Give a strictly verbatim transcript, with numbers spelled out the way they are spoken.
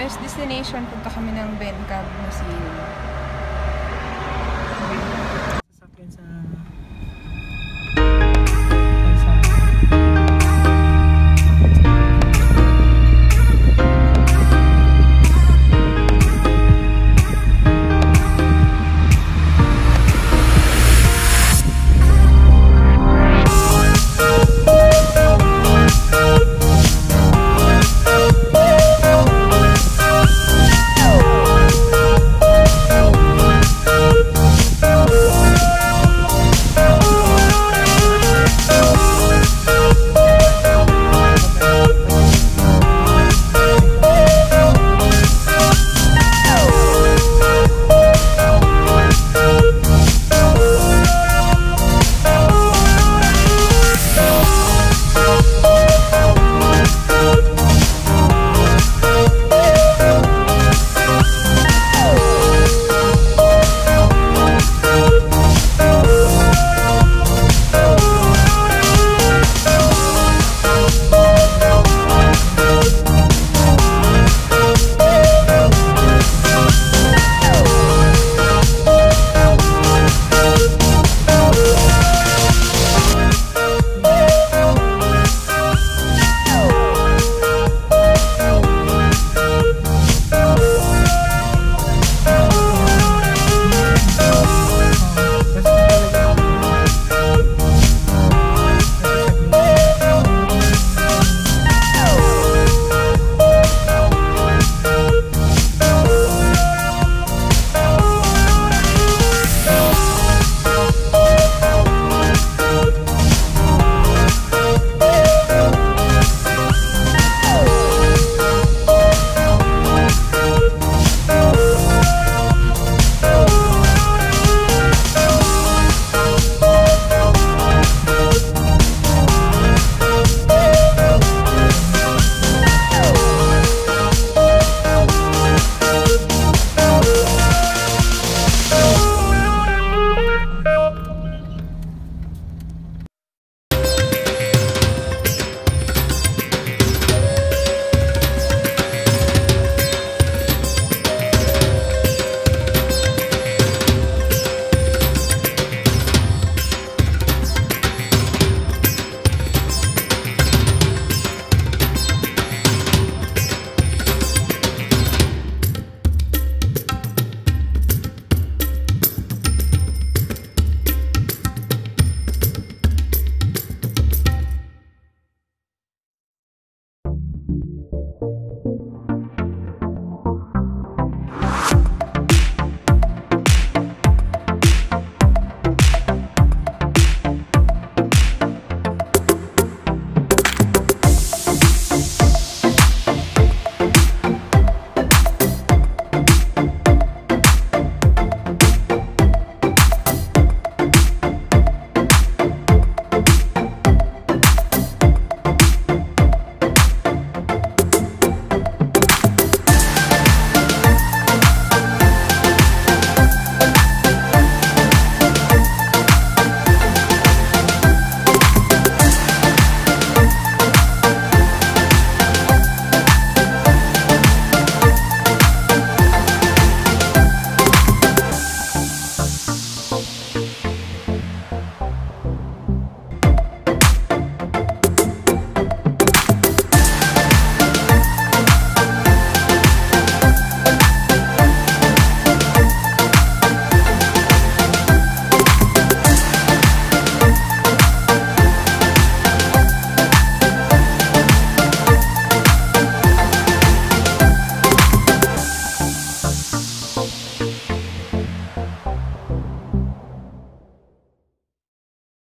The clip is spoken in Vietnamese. First destination, punta kami ng BenCab Museum.